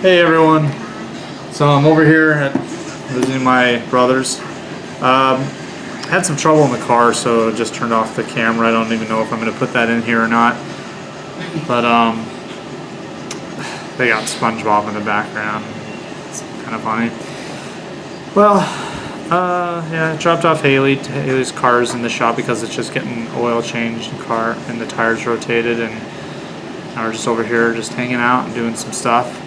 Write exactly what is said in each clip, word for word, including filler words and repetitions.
Hey everyone, so I'm over here at visiting my brothers. Um, had some trouble in the car, so just turned off the camera. I don't even know if I'm going to put that in here or not. But um, they got SpongeBob in the background. It's kind of funny. Well, uh, yeah, I dropped off Haley. Haley's car's in the shop because it's just getting oil changed and car and the tires rotated, and now we're just over here just hanging out and doing some stuff.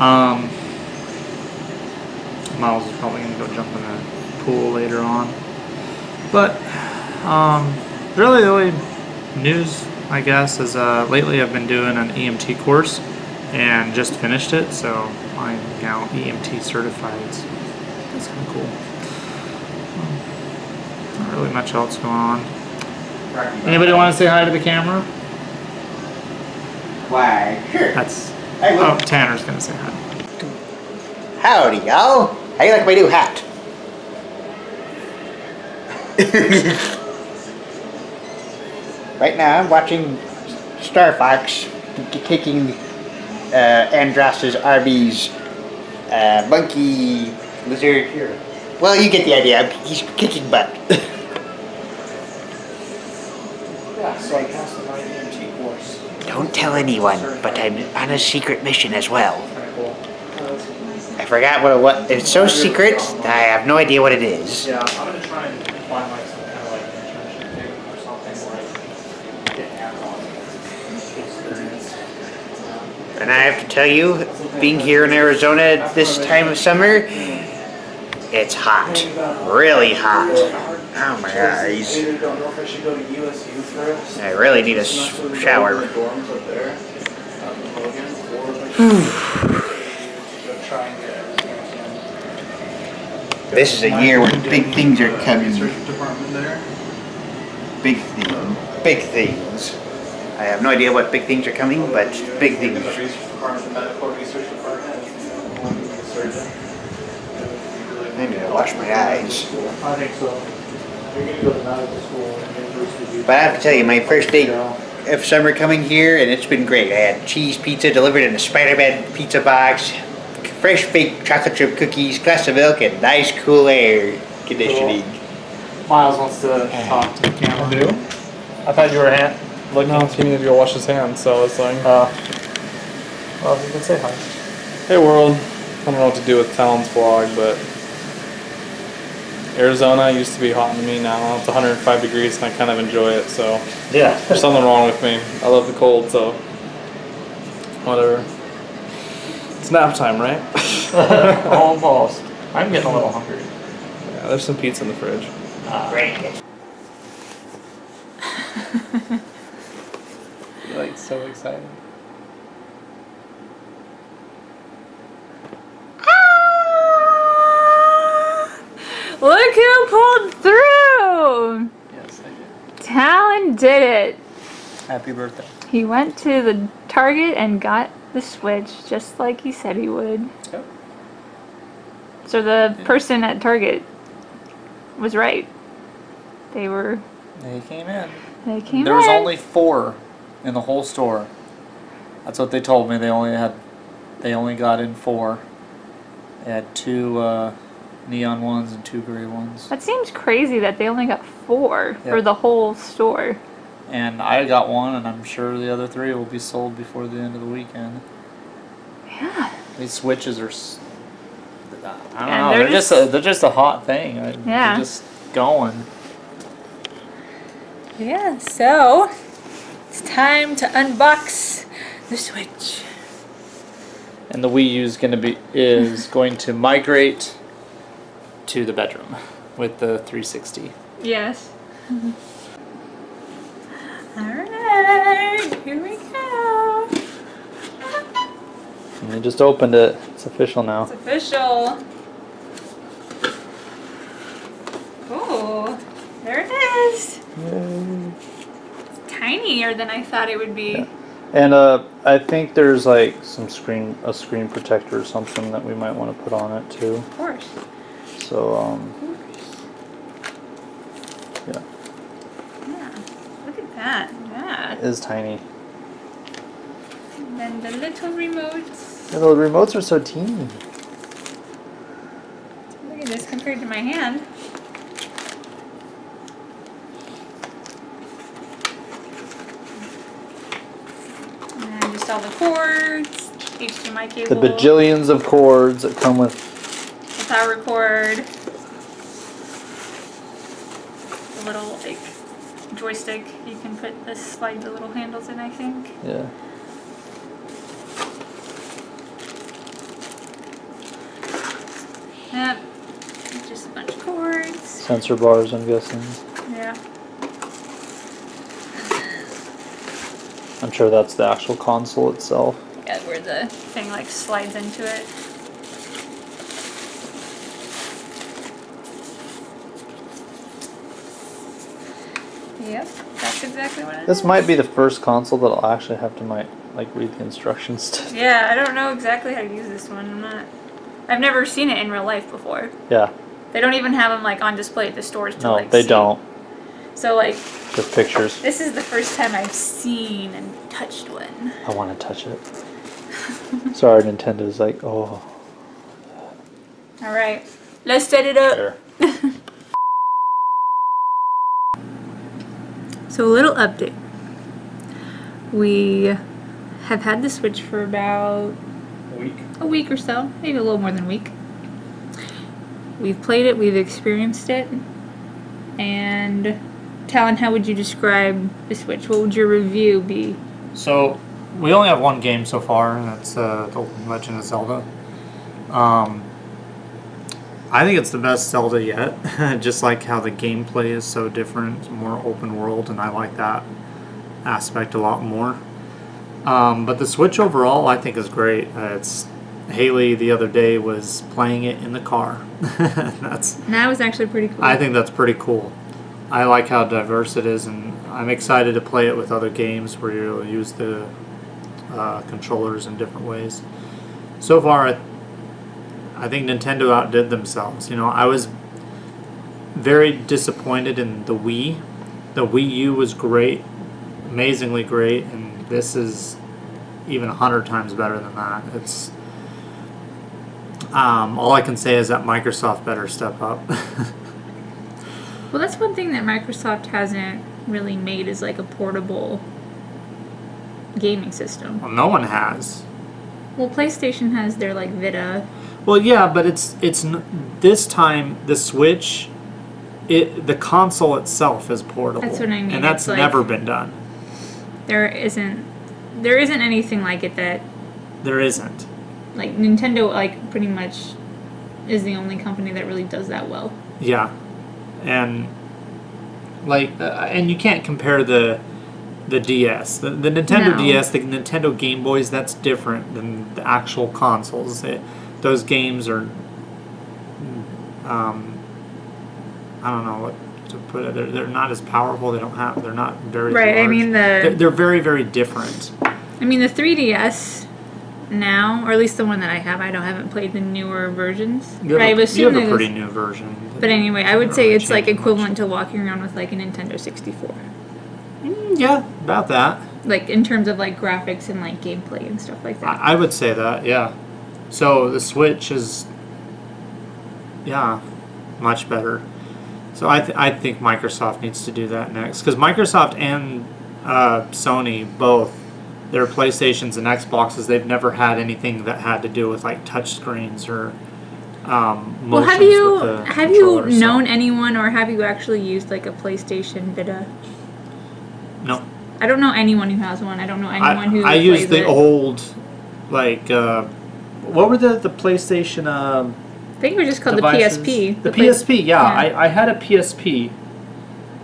Um, Miles is probably going to go jump in the pool later on, but um, really the only news, I guess, is uh, lately I've been doing an E M T course and just finished it, so I'm now E M T certified, so that's kind of cool. Um, not really much else going on. Anybody want to say hi to the camera? Why, sure. That's... Oh, Tanner's gonna say hi. Howdy, y'all. How you like my new hat? Right now, I'm watching Star Fox taking uh, Andross's Arby's uh, monkey lizard. Here. Well, you get the idea. He's kicking butt. Yeah, so I passed the money. Don't tell anyone, but I'm on a secret mission as well. I forgot what it was. It's so secret that I have no idea what it is. Yeah, I'm going to try and find like some kind of like internship thing or something where I can get hands-on. And I have to tell you, being here in Arizona this time of summer, it's hot. Really hot. Oh my eyes. I really need a shower. This is a year when big things are coming. Big things. Big things. I have no idea what big things are coming, but big things. I need to wash my eyes. I think so. But I have to tell you, my first day of summer coming here, and it's been great. I had cheese pizza delivered in a Spider-Man pizza box, fresh baked chocolate chip cookies, glass of milk, and nice cool air conditioning. Cool. Miles wants to talk to the camera. Do? I thought you were hand looking. No, he needed to go wash his hands, so it's like, uh, well, you can say hi. Hey world. I don't know what to do with Talon's vlog, but Arizona used to be hot to me, now it's one hundred five degrees and I kind of enjoy it, so yeah. There's something wrong with me. I love the cold, so whatever. It's nap time, right? Almost. I'm getting a little hungry. Yeah, there's some pizza in the fridge. Uh, Great. You're like so excited. Look who pulled through! Yes, I did. Talon did it. Happy birthday. He went to the Target and got the Switch just like he said he would. Yep. So the yeah. person at Target was right. They were... They came in. They came there in. There was only four in the whole store. That's what they told me. They only had... They only got in four. They had two... Uh, neon ones and two gray ones. That seems crazy that they only got four yep. for the whole store. And I got one, and I'm sure the other three will be sold before the end of the weekend. Yeah. These Switches are, I don't yeah, know, they're, they're just, just a, they're just a hot thing. I, yeah. They're just going. Yeah, so it's time to unbox the Switch. And the Wii U is going to be is going to migrate to the bedroom with the three sixty. Yes. Alright, here we go. And I just opened it. It's official now. It's official. Oh, there it is. Yay. It's tinier than I thought it would be. Yeah. And uh, I think there's like some screen, a screen protector or something that we might want to put on it too. Of course. So, um, yeah. Yeah, look at that. Yeah. It is tiny. And then the little remotes. Yeah, the remotes are so teeny. Look at this compared to my hand. And then just all the cords, H D M I cable. The bajillions of cords that come with the power cord. The little like joystick. You can put this, slide the little handles in, I think. Yeah. Yep, just a bunch of cords. Sensor bars, I'm guessing. Yeah. I'm sure that's the actual console itself. Yeah, where the thing like slides into it. Yep, that's exactly what it is. This might be the first console that I'll actually have to might like read the instructions to. Yeah, I don't know exactly how to use this one. I'm not. I've never seen it in real life before. Yeah. They don't even have them like on display at the stores. To, no, like, they see. Don't. So like. Just pictures. This is the first time I've seen and touched one. I want to touch it. Sorry, Nintendo's like, oh. All right, let's set it up. So a little update. We have had the Switch for about. Week. A week or so, maybe a little more than a week. We've played it, we've experienced it, and Talon, how would you describe the Switch? What would your review be? So, we only have one game so far, and that's uh, The Legend of Zelda. Um, I think it's the best Zelda yet, just like how the gameplay is so different, it's more open world, and I like that aspect a lot more. Um, but the Switch overall, I think, is great. Uh, it's Haley the other day was playing it in the car. That's that was actually pretty cool. I think that's pretty cool. I like how diverse it is, and I'm excited to play it with other games where you'll use the uh, controllers in different ways. So far, I, I think Nintendo outdid themselves. You know, I was very disappointed in the Wii. The Wii U was great, amazingly great, and this is even a hundred times better than that. It's um, all I can say is that Microsoft better step up. Well, that's one thing that Microsoft hasn't really made is like a portable gaming system. Well, no one has. Well, PlayStation has their like Vita. Well, yeah, but it's it's this time the Switch, it the console itself is portable. That's what I mean, and that's like, never been done. There isn't, there isn't anything like it that. There isn't. Like Nintendo, like pretty much, is the only company that really does that well. Yeah, and like, uh, and you can't compare the, the D S, the, the Nintendo no. D S, the Nintendo Game Boys. That's different than the actual consoles. It, those games are, um, I don't know what. To put it, they're, they're not as powerful. They don't have. They're not very. Right. Large. I mean the. They're, they're very very different. I mean the three D S now, or at least the one that I have. I don't haven't played the newer versions. You have, a, you have a pretty new version. But anyway, I would say it's like equivalent much. to walking around with like a Nintendo sixty-four. Mm, yeah, about that. Like in terms of like graphics and like gameplay and stuff like that. I, I would say that, yeah. So the Switch is, yeah, much better. So I, th I think Microsoft needs to do that next, because Microsoft and uh, Sony both, their PlayStations and Xboxes, they've never had anything that had to do with like touch screens or um, motions. Well, have you with the have you known so. anyone, or have you actually used like a PlayStation Vita? No. I don't know anyone who has one. I don't know anyone I, who. I used the it. old, like, uh, what were the the PlayStation? Uh, I think it was just called devices. the P S P. The, the P S P, yeah. yeah. I, I had a P S P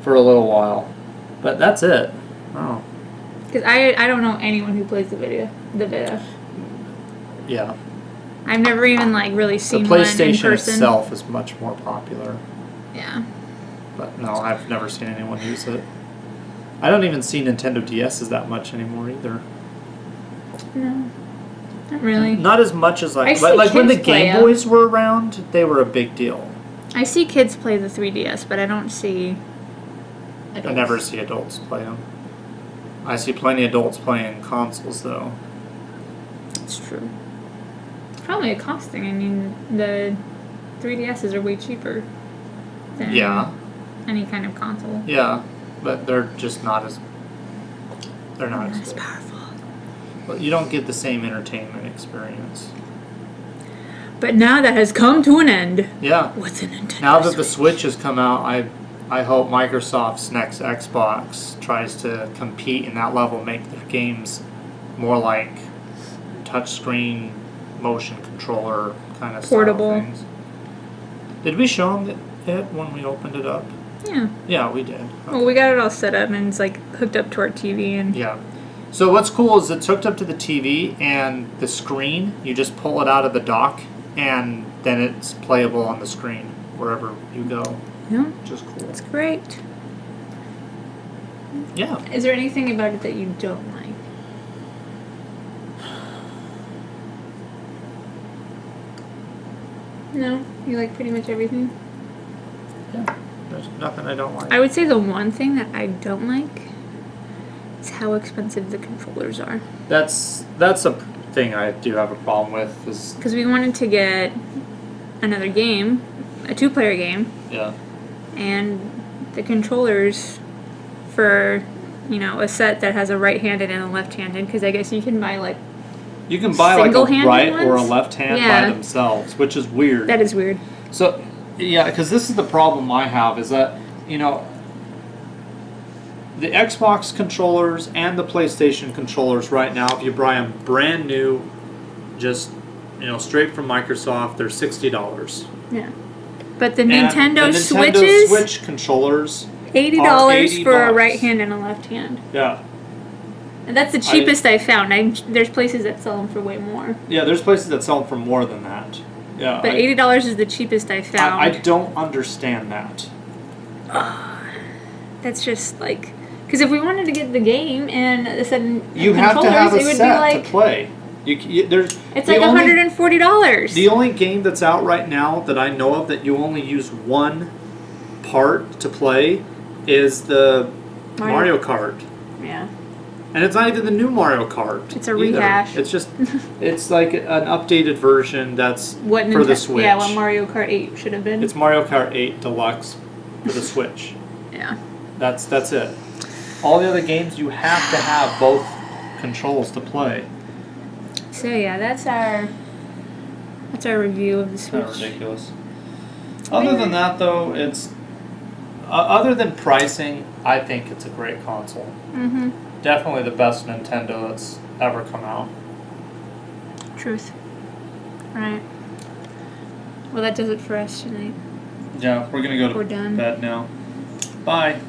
for a little while, but that's it. Oh. Because I, I don't know anyone who plays the Vita. The Vita. Yeah. I've never even like really seen the PlayStation one in person. Itself is much more popular. Yeah. But no, I've never seen anyone use it. I don't even see Nintendo D S's that much anymore either. No. Not really. Not as much as I, I like. Like when the Game Boys were around, they were a big deal. I see kids play the three D S, but I don't see adults. I never see adults play them. I see plenty of adults playing consoles, though. It's true. probably a cost thing. I mean, the three D S's are way cheaper than yeah. any kind of console. Yeah, but they're just not as they're not, not as, as powerful. But you don't get the same entertainment experience. But now that has come to an end. Yeah. What's a Nintendo Now that Switch? the Switch has come out, I I hope Microsoft's next Xbox tries to compete in that level, make their games more like touchscreen, motion controller kind of portable style things. Did we show them it when we opened it up? Yeah. Yeah, we did. Okay. Well, we got it all set up and it's like hooked up to our T V and. Yeah. So what's cool is it's hooked up to the T V and the screen. You just pull it out of the dock and then it's playable on the screen wherever you go. Yeah. Which is cool. It's great. Yeah. Is there anything about it that you don't like? No? You like pretty much everything? Yeah. There's nothing I don't like. I would say the one thing that I don't like is how expensive the controllers are. That's that's a thing I do have a problem with. Is because we wanted to get another game, a two-player game. Yeah. And the controllers for, you know, a set that has a right-handed and a left-handed, because I guess you can buy like you can buy like a right ones? or a left hand yeah. by themselves, which is weird. That is weird. So, yeah, because this is the problem I have is that, you know, the Xbox controllers and the PlayStation controllers right now, if you buy them brand new, just, you know, straight from Microsoft, they're sixty dollars. Yeah. But the Nintendo, the Nintendo Switches, Switch controllers, eighty dollars are eighty dollars for a right hand and a left hand. Yeah. And that's the cheapest I, I found. I, there's places that sell them for way more. Yeah, there's places that sell them for more than that. Yeah. But I, eighty dollars is the cheapest I found. I, I don't understand that. Uh, that's just like, because if we wanted to get the game and a set of you have to have a set like, to play. You, you, there's, it's like one hundred forty dollars. The only game that's out right now that I know of that you only use one part to play is the Mario, Mario Kart. Yeah. And it's not even the new Mario Kart. It's a rehash. Either. It's just, it's like an updated version that's what for the Switch. Yeah, what Mario Kart eight should have been. It's Mario Kart eight Deluxe for the Switch. Yeah. That's that's it. All the other games, you have to have both controls to play. So yeah, that's our that's our review of the Switch. That's ridiculous. Other Wait. than that, though, it's uh, other than pricing, I think it's a great console. Mm-hmm. Definitely the best Nintendo that's ever come out. Truth. Alright. Well, that does it for us tonight. Yeah, we're gonna go to we're done. bed now. Bye.